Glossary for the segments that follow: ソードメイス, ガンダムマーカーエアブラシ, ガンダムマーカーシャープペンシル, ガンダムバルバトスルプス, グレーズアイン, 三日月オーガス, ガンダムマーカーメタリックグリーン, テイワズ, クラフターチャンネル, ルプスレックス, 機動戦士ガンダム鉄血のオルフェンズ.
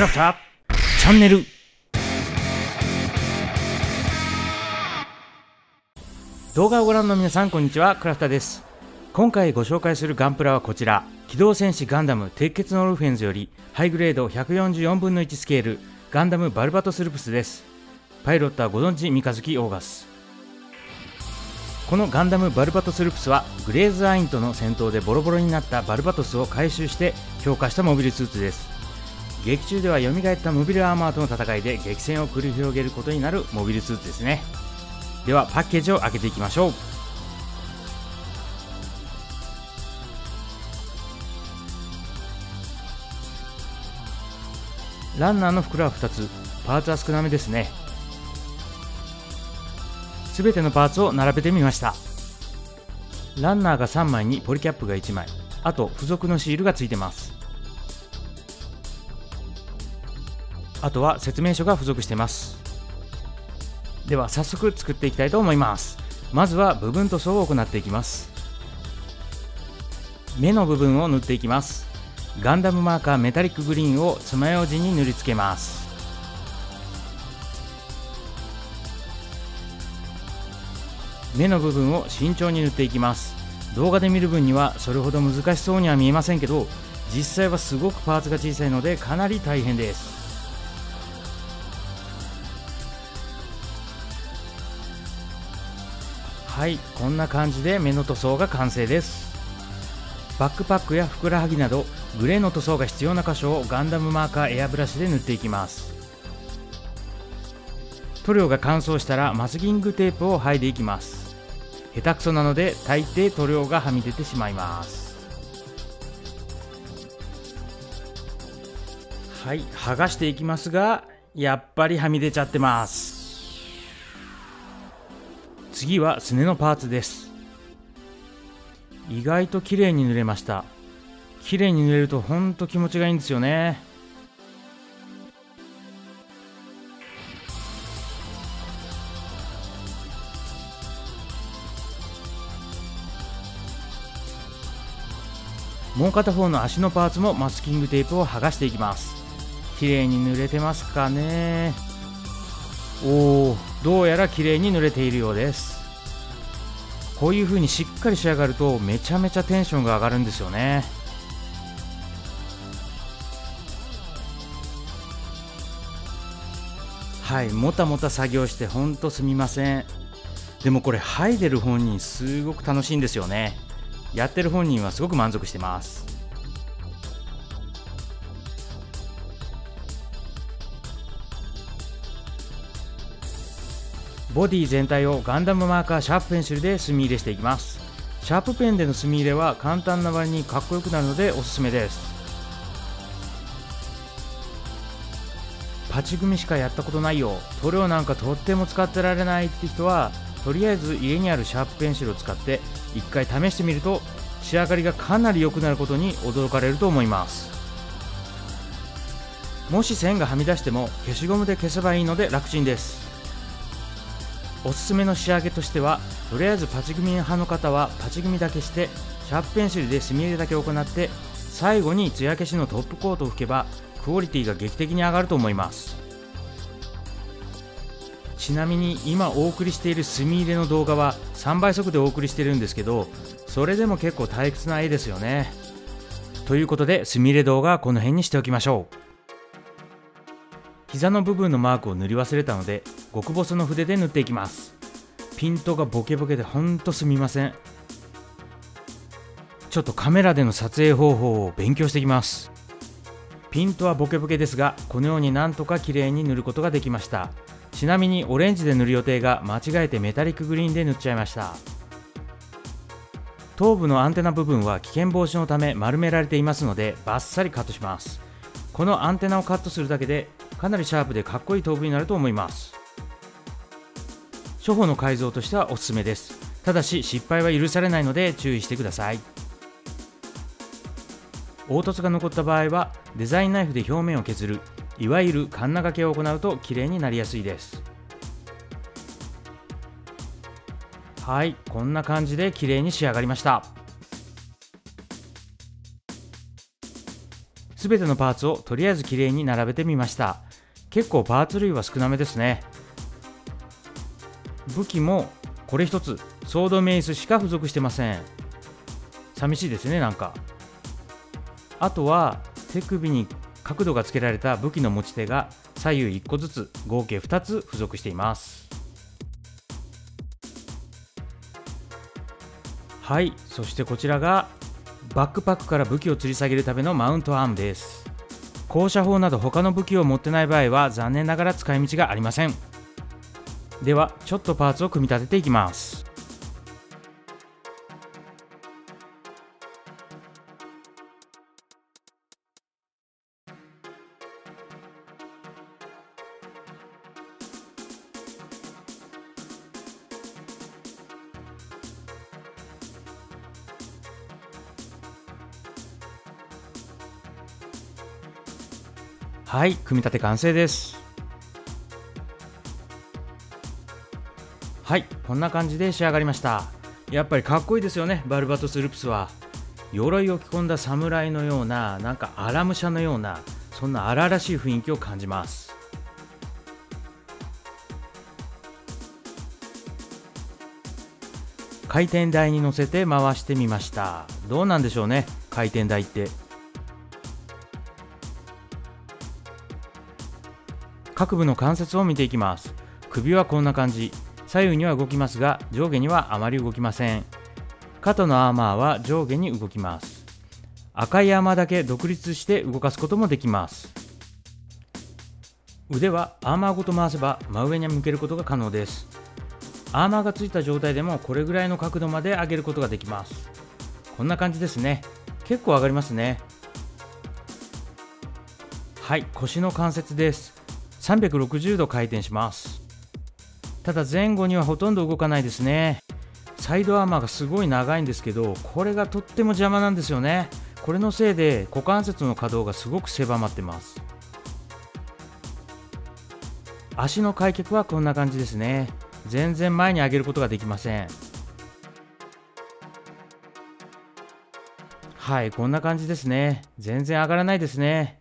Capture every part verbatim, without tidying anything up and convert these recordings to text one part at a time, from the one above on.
クラフターチャンネル。動画をご覧の皆さん、こんにちは。クラフターです。今回ご紹介するガンプラはこちら、機動戦士ガンダム鉄血のオルフェンズよりハイグレードひゃくよんじゅうよんぶんのいちスケール、ガンダムバルバトスルプスです。パイロットはご存知、三日月オーガス。このガンダムバルバトスルプスはグレーズアインとの戦闘でボロボロになったバルバトスを回収して強化したモビルスーツです。劇中では蘇ったモビルアーマーとの戦いで激戦を繰り広げることになるモビルスーツですね。ではパッケージを開けていきましょう。ランナーの袋はふたつ、パーツは少なめですね。すべてのパーツを並べてみました。ランナーがさんまいにポリキャップがいちまい、あと付属のシールがついてます。あとは説明書が付属してます。では早速作っていきたいと思います。まずは部分塗装を行っていきます。目の部分を塗っていきます。ガンダムマーカーメタリックグリーンを爪楊枝に塗りつけます。目の部分を慎重に塗っていきます。動画で見る分にはそれほど難しそうには見えませんけど、実際はすごくパーツが小さいのでかなり大変です。はい、こんな感じで目の塗装が完成です。バックパックやふくらはぎなどグレーの塗装が必要な箇所をガンダムマーカーエアブラシで塗っていきます。塗料が乾燥したらマスキングテープを剥いでいきます。下手くそなので大抵塗料がはみ出てしまいます。はい、剥がしていきますが、やっぱりはみ出ちゃってます。次はすねのパーツです。意外と綺麗に塗れました。綺麗に塗れるとほんと気持ちがいいんですよね。もう片方の足のパーツもマスキングテープを剥がしていきます。綺麗に塗れてますかね。おお、どうやら綺麗に塗れているようです。こういう風にしっかり仕上がるとめちゃめちゃテンションが上がるんですよね。はい、もたもた作業してほんとすみません。でもこれ剥いでる本人すごく楽しいんですよね。やってる本人はすごく満足してます。ボディ全体をガンダムマーカーシャープペンシルで墨入れしていきます。シャープペンでの墨入れは簡単な割にかっこよくなるのでおすすめです。パチ組みしかやったことないよ、塗料なんかとっても使ってられないって人は、とりあえず家にあるシャープペンシルを使って一回試してみると仕上がりがかなり良くなることに驚かれると思います。もし線がはみ出しても消しゴムで消せばいいので楽ちんです。おすすめの仕上げとしては、とりあえずパチ組み派の方はパチ組みだけして、シャープペンシルで墨入れだけ行って、最後に艶消しのトップコートを拭けばクオリティが劇的に上がると思います。ちなみに今お送りしている墨入れの動画はさんばいそくでお送りしてるんですけど、それでも結構退屈な絵ですよね。ということで墨入れ動画はこの辺にしておきましょう。膝の部分のマークを塗り忘れたので極細の筆で塗っていきます。ピントがボケボケでほんとすみません。ちょっとカメラでの撮影方法を勉強してきます。ピントはボケボケですが、このようになんとか綺麗に塗ることができました。ちなみにオレンジで塗る予定が間違えてメタリックグリーンで塗っちゃいました。頭部のアンテナ部分は危険防止のため丸められていますのでバッサリカットします。このアンテナをカットするだけでかなりシャープでかっこいい頭部になると思います。初歩の改造としてはおすすめです。ただし失敗は許されないので注意してください。凹凸が残った場合はデザインナイフで表面を削る、いわゆるカンナ掛けを行うと綺麗になりやすいです。はい、こんな感じで綺麗に仕上がりました。全てのパーツをとりあえず綺麗に並べてみました。結構パーツ類は少なめですね。武器もこれ一つ、ソードメイスしか付属してません。寂しいですね。なんかあとは手首に角度がつけられた武器の持ち手が左右いっこずつ合計ふたつ付属しています。はい、そしてこちらがバックパックから武器を吊り下げるためのマウントアームです。高射砲など他の武器を持ってない場合は残念ながら使い道がありません。ではちょっとパーツを組み立てていきます。はい、組み立て完成です。はい、こんな感じで仕上がりました。やっぱりかっこいいですよね、バルバトス・ルプスは。鎧を着込んだ侍のような、なんか荒武者のような、そんな荒々しい雰囲気を感じます。回転台に乗せて回してみました。どうなんでしょうね、回転台って。各部の関節を見ていきます。首はこんな感じ、左右には動きますが上下にはあまり動きません。肩のアーマーは上下に動きます。赤いアーマーだけ独立して動かすこともできます。腕はアーマーごと回せば真上に向けることが可能です。アーマーがついた状態でもこれぐらいの角度まで上げることができます。こんな感じですね。結構上がりますね。はい、腰の関節です。さんびゃくろくじゅうど回転します。ただ前後にはほとんど動かないですね。サイドアーマーがすごい長いんですけど、これがとっても邪魔なんですよね。これのせいで股関節の可動がすごく狭まってます。足の開脚はこんな感じですね。全然前に上げることができません。はい、こんな感じですね。全然上がらないですね。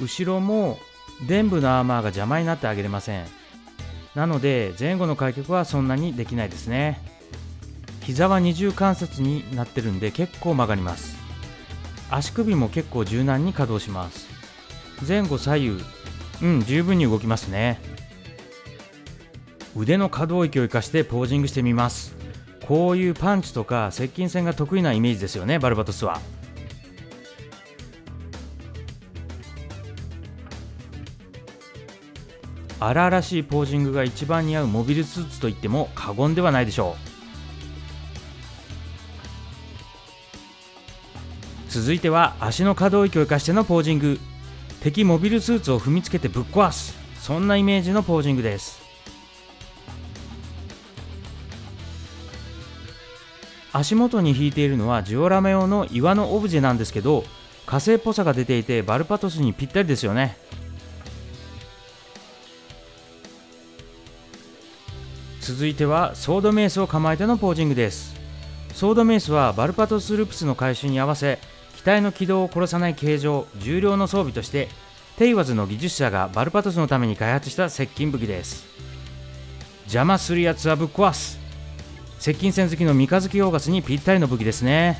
後ろも臀部のアーマーが邪魔になってあげれません。なので前後の開脚はそんなにできないですね。膝は二重関節になってるんで結構曲がります。足首も結構柔軟に稼働します。前後左右、うん、十分に動きますね。腕の可動域を生かしてポージングしてみます。こういうパンチとか接近戦が得意なイメージですよね、バルバトスは。荒々しいポージングが一番似合うモビルスーツといっても過言ではないでしょう。続いては足の可動域を生かしてのポージング。敵モビルスーツを踏みつけてぶっ壊す、そんなイメージのポージングです。足元に引いているのはジオラマ用の岩のオブジェなんですけど、火星っぽさが出ていてバルバトスにぴったりですよね。続いてはソードメイスを構えてのポージングです。ソードメイスはバルバトス・ルプスの改修に合わせ、機体の軌道を殺さない形状、重量の装備としてテイワズの技術者がバルバトスのために開発した接近武器です。邪魔するやつはぶっ壊す、接近戦好きの三日月オーガスにぴったりの武器ですね。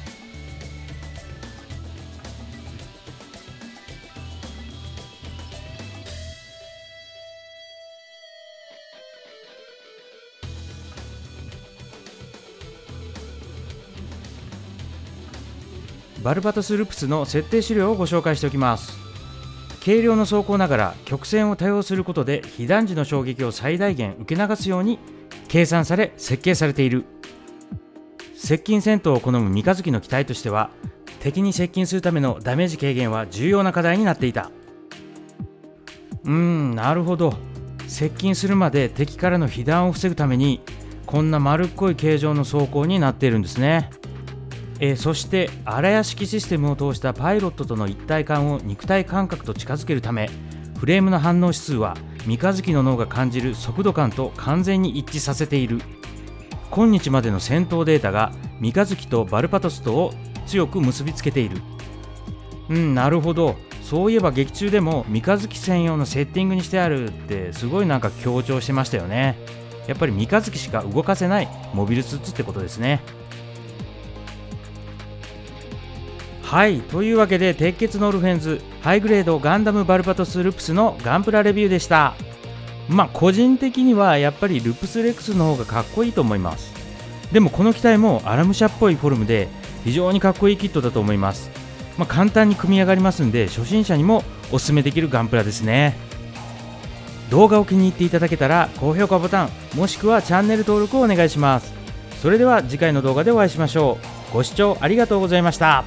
バルバトス・ルプスの設定資料をご紹介しておきます。軽量の装甲ながら曲線を多用することで被弾時の衝撃を最大限受け流すように計算され設計されている。接近戦闘を好む三日月の機体としては、敵に接近するためのダメージ軽減は重要な課題になっていた。うーん、なるほど。接近するまで敵からの被弾を防ぐためにこんな丸っこい形状の装甲になっているんですね。えー、そして荒屋式システムを通したパイロットとの一体感を肉体感覚と近づけるため、フレームの反応指数は三日月の脳が感じる速度感と完全に一致させている。今日までの戦闘データが三日月とバルバトスとを強く結びつけている。うん、なるほど。そういえば劇中でも三日月専用のセッティングにしてあるってすごいなんか強調してましたよね。やっぱり三日月しか動かせないモビルスーツってことですね。はい、というわけで鉄血のオルフェンズハイグレードガンダムバルバトスルプスのガンプラレビューでした。まあ個人的にはやっぱりルプスレックスの方がかっこいいと思います。でもこの機体もアラムシャっぽいフォルムで非常にかっこいいキットだと思います。まあ、簡単に組み上がりますんで初心者にもおすすめできるガンプラですね。動画を気に入っていただけたら高評価ボタンもしくはチャンネル登録をお願いします。それでは次回の動画でお会いしましょう。ご視聴ありがとうございました。